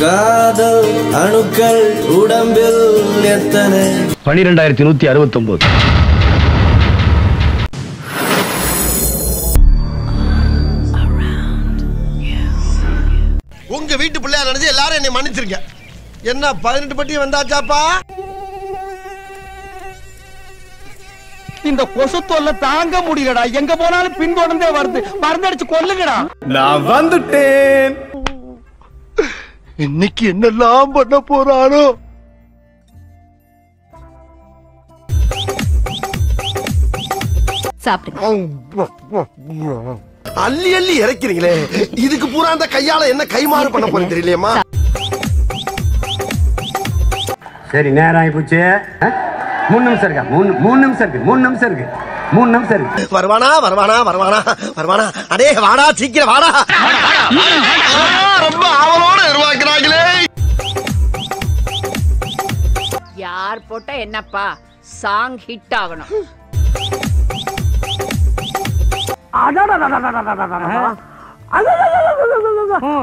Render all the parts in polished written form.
காதல் அணுக்கள் உடம்பில் எத்தனை? 12,169. உங்க வீட்டு பிள்ளையா நினைச்சு எல்லாரும் என்னை மன்னிச்சிருங்க. என்ன 18 பட்டி வந்தாச்சாப்பா? இந்த கொசு தொல்லை தாங்க முடியலடா, எங்க போனாலும் பின்தொடர்ந்தே வருது. மறந்தடிச்சு கொல்லுங்கடா. நான் வந்துட்டேன். இன்னைக்கு என்னெல்லாம் பண்ண போறானோ? அள்ளி அள்ளி இறக்கிறீங்களே, இதுக்கு பூரா அந்த கையால என்ன கைமாறு பண்ண போறேன்னு தெரியலையம்மா. சரி, நேரம் ஆயிப்போச்சு. 3 நிமிஷம் இருக்கா? 3 நிமிஷம் இருக்கு. 3 நிமிஷம் இருக்கு. 3 நிமிஷம் இருக்கு. வருவானா வருவானா வருவானா வருவானா? அடே வாடா, சீக்கிரம் வாடா. ரொம்ப ஆவலோட எதிர்பார்க்கிறாங்களே. யார் போட்டா என்னப்பா, சாங் ஹிட் ஆகணும்.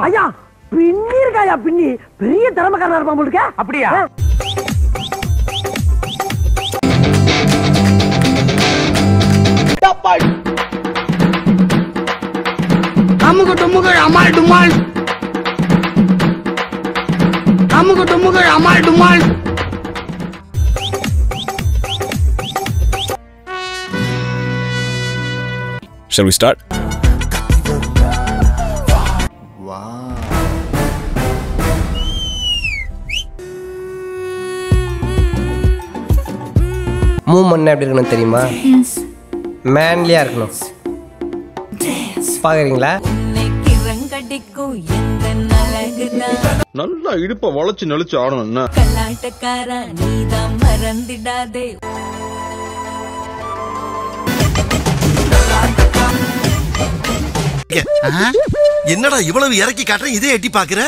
ஐயா பின்னி இருக்காயா? பின்னி பெரிய திறமைக்காரனா இருப்பான் போல இருக்கே. அப்படியா? அமுக டுமுகள் அமால் டுமால், அமுக டுமுகள் அமால் டுமால். Shall we start? Wow. Movement எப்படி இருக்குன்னு தெரியுமா? மேன்லியா இருக்கணும். பாக்குறீங்களா? நல்லா இடுப்ப வளைச்சு நெளிச்சு ஆடணும்னா கலாட்டக்காரா நீதான் மறந்திடாதே. என்னடா இவ்வளவு இறக்கி காட்டுறேன், இதே எட்டி பாக்குற.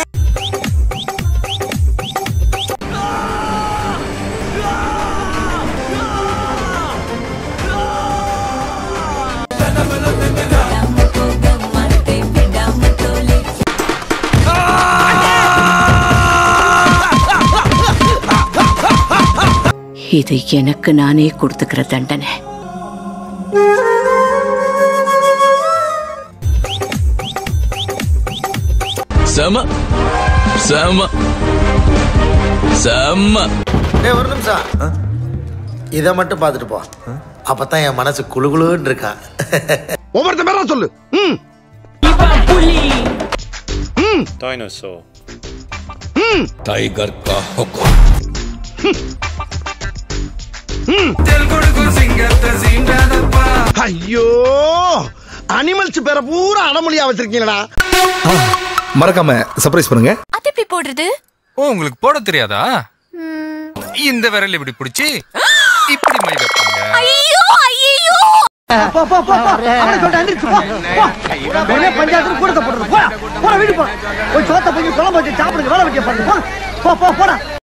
இது எனக்கு நானே கொடுத்துக்கிற தண்டனை. சம சம சம. டேய் ஒரு நிமிஷம், இத மட்டும் பாத்துட்டு போ. அப்பதான் என் மனசு குளுகுளுன்னு இருக்கா. ஒவ்வொருத்த பேரா சொல்லு. புலி டைனோசர் டைகர் கா ஹுக்கோ தெல் குடுகு சிங்கத்தை சீண்டாதப்பா. ஐயோ அனிமல்ஸ் பேர பூரா அடமொழியா வச்சிருக்கீங்களா? மறக்காம சர்ப்ரைஸ் பண்ணுங்க. அது எப்படி போடுறது? ஓ, உங்களுக்கு போட தெரியாதா? இந்த விரல் இப்படி பிடிச்சி இப்படி மணி வைப்பாங்க. ஐயோ ஐயோ போ போ போ, அவனை கொண்டு அந்திச்சு போ. என்ன பஞ்சாயத்துல கூடத போடுறது? போடா போடா, வீடு போ. போய் சோத்த போய் குழம்பு வச்சு சாப்பிடுங்க, வேலை வெட்டி பண்ணுங்க. போ போ போடா.